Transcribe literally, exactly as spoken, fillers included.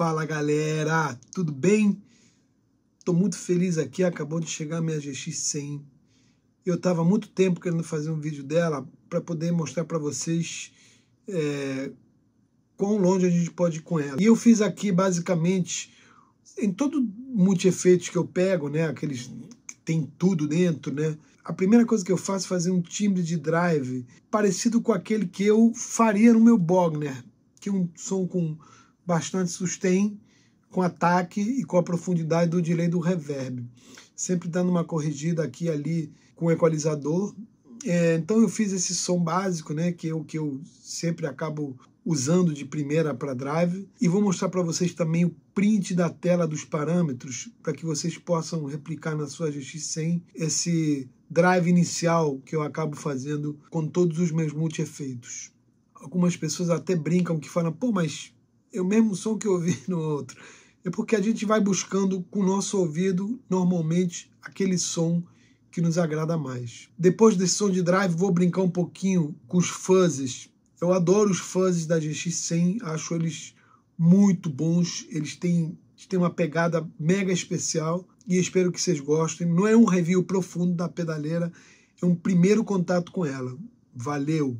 Fala galera, tudo bem? Tô muito feliz aqui, acabou de chegar a minha G X cem. Eu tava há muito tempo querendo fazer um vídeo dela para poder mostrar para vocês é, quão longe a gente pode ir com ela. E eu fiz aqui basicamente em todo multi-efeitos que eu pego, né, aqueles que tem tudo dentro, né? A primeira coisa que eu faço é fazer um timbre de drive parecido com aquele que eu faria no meu Bogner, que é um som com bastante sustain, com ataque e com a profundidade do delay do reverb. Sempre dando uma corrigida aqui e ali com o equalizador. É, então eu fiz esse som básico, né, que é o que eu sempre acabo usando de primeira para drive. E vou mostrar para vocês também o print da tela dos parâmetros, para que vocês possam replicar na sua G X cem esse drive inicial que eu acabo fazendo com todos os meus multi-efeitos. Algumas pessoas até brincam, que falam, pô, mas é o mesmo som que eu ouvi no outro. É porque a gente vai buscando com o nosso ouvido, normalmente, aquele som que nos agrada mais. Depois desse som de drive, vou brincar um pouquinho com os fuzzes. Eu adoro os fuzzes da G X cem, acho eles muito bons, eles têm, têm uma pegada mega especial e espero que vocês gostem. Não é um review profundo da pedaleira, é um primeiro contato com ela. Valeu!